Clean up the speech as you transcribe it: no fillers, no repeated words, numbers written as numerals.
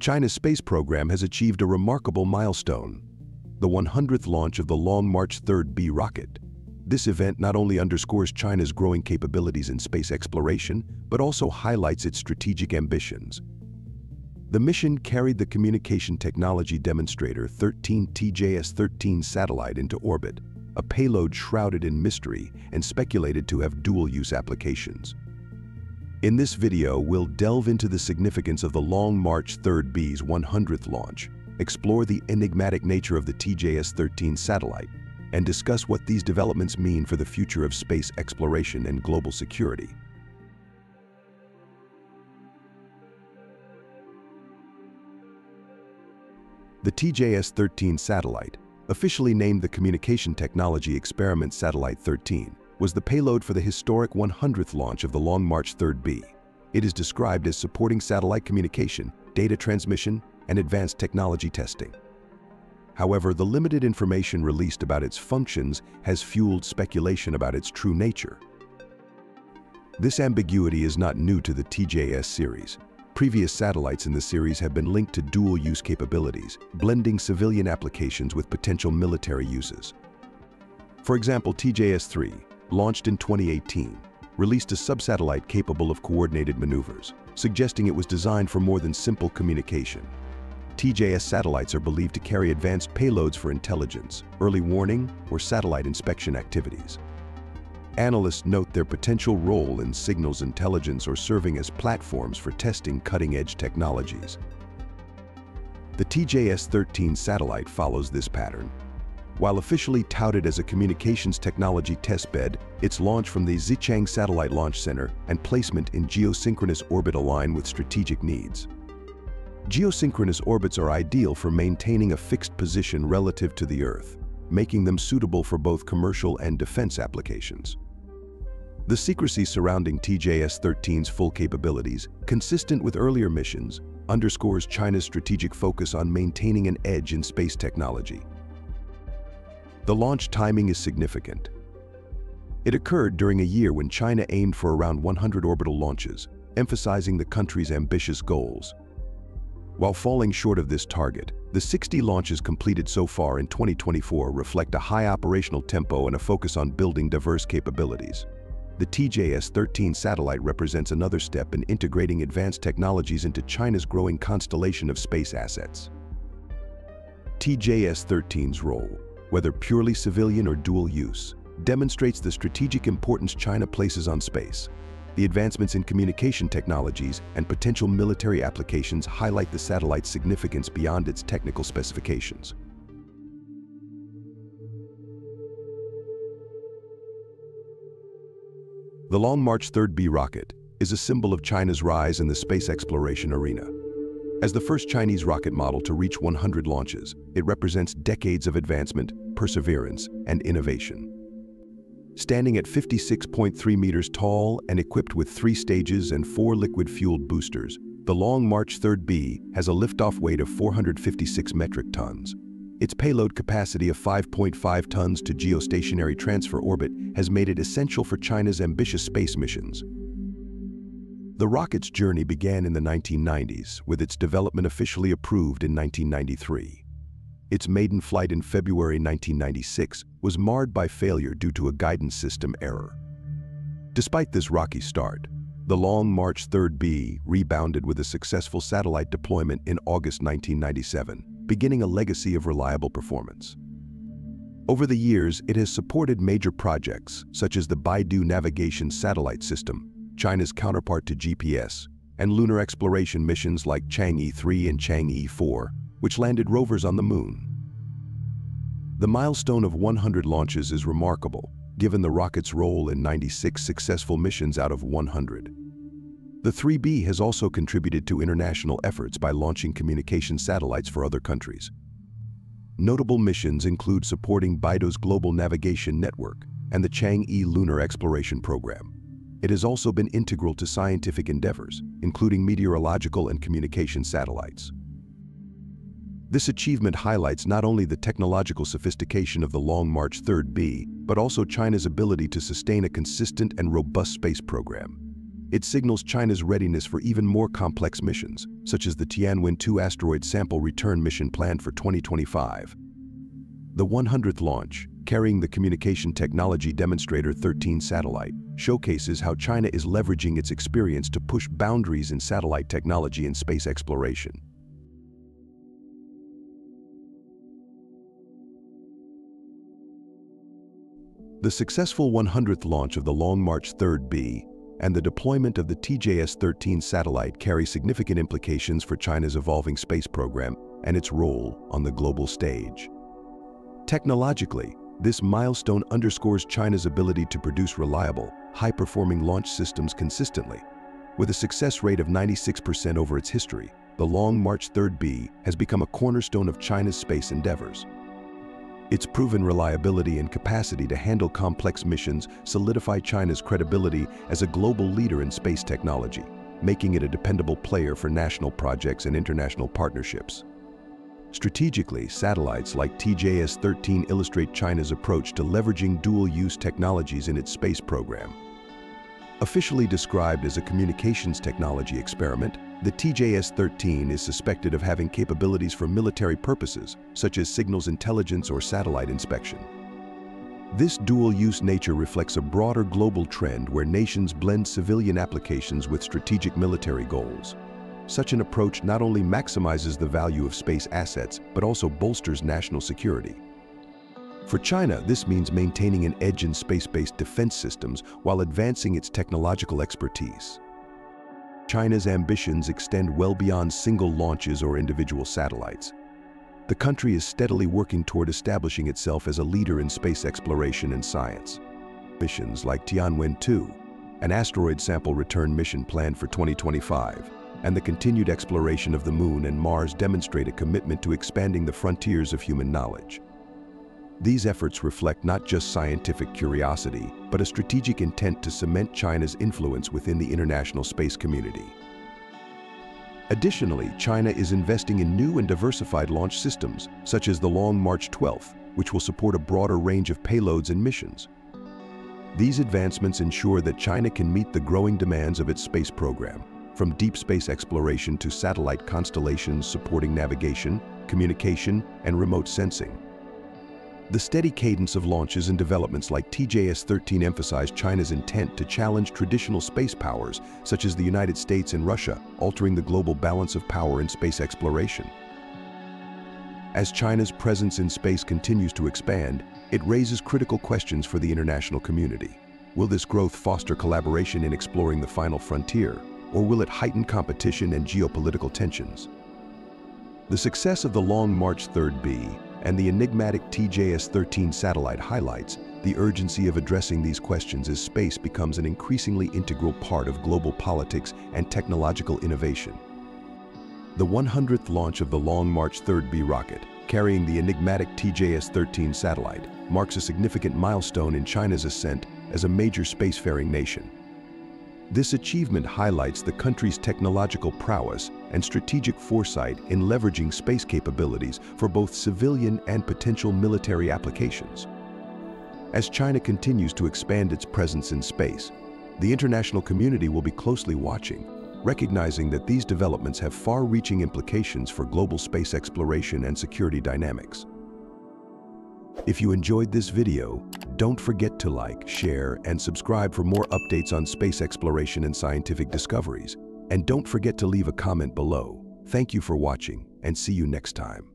China's space program has achieved a remarkable milestone, the 100th launch of the Long March 3B rocket. This event not only underscores China's growing capabilities in space exploration, but also highlights its strategic ambitions. The mission carried the Communication Technology Demonstrator 13 TJS-13 satellite into orbit, a payload shrouded in mystery and speculated to have dual-use applications. In this video, we'll delve into the significance of the Long March 3B's 100th launch, explore the enigmatic nature of the TJS-13 satellite, and discuss what these developments mean for the future of space exploration and global security. The TJS-13 satellite, officially named the Communication Technology Experiment Satellite 13, was the payload for the historic 100th launch of the Long March 3B. It is described as supporting satellite communication, data transmission, and advanced technology testing. However, the limited information released about its functions has fueled speculation about its true nature. This ambiguity is not new to the TJS series. Previous satellites in the series have been linked to dual-use capabilities, blending civilian applications with potential military uses. For example, TJS-3, launched in 2018, released a subsatellite capable of coordinated maneuvers, suggesting it was designed for more than simple communication. TJS satellites are believed to carry advanced payloads for intelligence, early warning, or satellite inspection activities. Analysts note their potential role in signals intelligence or serving as platforms for testing cutting-edge technologies. The TJS-13 satellite follows this pattern. While officially touted as a communications technology testbed, its launch from the Xichang Satellite Launch Center and placement in geosynchronous orbit align with strategic needs. Geosynchronous orbits are ideal for maintaining a fixed position relative to the Earth, making them suitable for both commercial and defense applications. The secrecy surrounding TJS-13's full capabilities, consistent with earlier missions, underscores China's strategic focus on maintaining an edge in space technology. The launch timing is significant. It occurred during a year when China aimed for around 100 orbital launches, emphasizing the country's ambitious goals. While falling short of this target, the 60 launches completed so far in 2024 reflect a high operational tempo and a focus on building diverse capabilities. The TJS-13 satellite represents another step in integrating advanced technologies into China's growing constellation of space assets. TJS-13's role, whether purely civilian or dual use, demonstrates the strategic importance China places on space. The advancements in communication technologies and potential military applications highlight the satellite's significance beyond its technical specifications. The Long March 3B rocket is a symbol of China's rise in the space exploration arena. As the first Chinese rocket model to reach 100 launches, it represents decades of advancement, perseverance, and innovation. Standing at 56.3 meters tall and equipped with 3 stages and 4 liquid-fueled boosters, the Long March 3B has a liftoff weight of 456 metric tons. Its payload capacity of 5.5 tons to geostationary transfer orbit has made it essential for China's ambitious space missions. The rocket's journey began in the 1990s, with its development officially approved in 1993. Its maiden flight in February 1996 was marred by failure due to a guidance system error. Despite this rocky start, the Long March 3B rebounded with a successful satellite deployment in August 1997, beginning a legacy of reliable performance. Over the years, it has supported major projects such as the Beidou Navigation Satellite System, China's counterpart to GPS, and lunar exploration missions like Chang'e-3 and Chang'e-4, which landed rovers on the moon. The milestone of 100 launches is remarkable, given the rocket's role in 96 successful missions out of 100. The 3B has also contributed to international efforts by launching communication satellites for other countries. Notable missions include supporting Beidou's Global Navigation Network and the Chang'e Lunar Exploration Program. It has also been integral to scientific endeavors, including meteorological and communication satellites. This achievement highlights not only the technological sophistication of the Long March 3B, but also China's ability to sustain a consistent and robust space program. It signals China's readiness for even more complex missions, such as the Tianwen-2 asteroid sample return mission planned for 2025. The 100th launch, carrying the Communication Technology Demonstrator 13 satellite, showcases how China is leveraging its experience to push boundaries in satellite technology and space exploration. The successful 100th launch of the Long March 3B and the deployment of the TJS-13 satellite carry significant implications for China's evolving space program and its role on the global stage. Technologically, this milestone underscores China's ability to produce reliable, high-performing launch systems consistently. With a success rate of 96% over its history, the Long March 3B has become a cornerstone of China's space endeavors. Its proven reliability and capacity to handle complex missions solidify China's credibility as a global leader in space technology, making it a dependable player for national projects and international partnerships. Strategically, satellites like TJS-13 illustrate China's approach to leveraging dual-use technologies in its space program. Officially described as a communications technology experiment, the TJS-13 is suspected of having capabilities for military purposes, such as signals intelligence or satellite inspection. This dual-use nature reflects a broader global trend where nations blend civilian applications with strategic military goals. Such an approach not only maximizes the value of space assets, but also bolsters national security. For China, this means maintaining an edge in space-based defense systems while advancing its technological expertise. China's ambitions extend well beyond single launches or individual satellites. The country is steadily working toward establishing itself as a leader in space exploration and science. Missions like Tianwen-2, an asteroid sample return mission planned for 2025, and the continued exploration of the Moon and Mars demonstrate a commitment to expanding the frontiers of human knowledge. These efforts reflect not just scientific curiosity, but a strategic intent to cement China's influence within the international space community. Additionally, China is investing in new and diversified launch systems, such as the Long March 12, which will support a broader range of payloads and missions. These advancements ensure that China can meet the growing demands of its space program, from deep space exploration to satellite constellations supporting navigation, communication, and remote sensing. The steady cadence of launches and developments like TJS-13 emphasize China's intent to challenge traditional space powers such as the United States and Russia, altering the global balance of power in space exploration. As China's presence in space continues to expand, it raises critical questions for the international community. Will this growth foster collaboration in exploring the final frontier, or will it heighten competition and geopolitical tensions? The success of the Long March 3B and the enigmatic TJS-13 satellite highlights the urgency of addressing these questions as space becomes an increasingly integral part of global politics and technological innovation. The 100th launch of the Long March 3B rocket, carrying the enigmatic TJS-13 satellite, marks a significant milestone in China's ascent as a major spacefaring nation. This achievement highlights the country's technological prowess and strategic foresight in leveraging space capabilities for both civilian and potential military applications. As China continues to expand its presence in space, the international community will be closely watching, recognizing that these developments have far-reaching implications for global space exploration and security dynamics. If you enjoyed this video, don't forget to like, share, and subscribe for more updates on space exploration and scientific discoveries. And don't forget to leave a comment below. Thank you for watching, and see you next time.